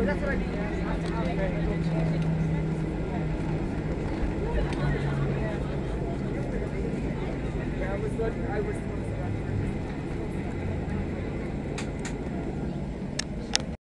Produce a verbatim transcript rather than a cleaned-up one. Oh, that's what I mean. I was looking, I was